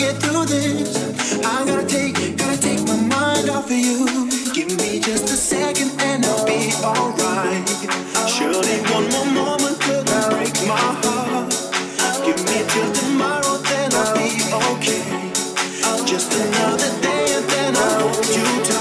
get through this, I gotta take my mind off of you. Give me just a second and I'll be alright. Surely one more moment could break my heart. Give me till tomorrow, then I'll be okay. Just another day and then I hold you tight.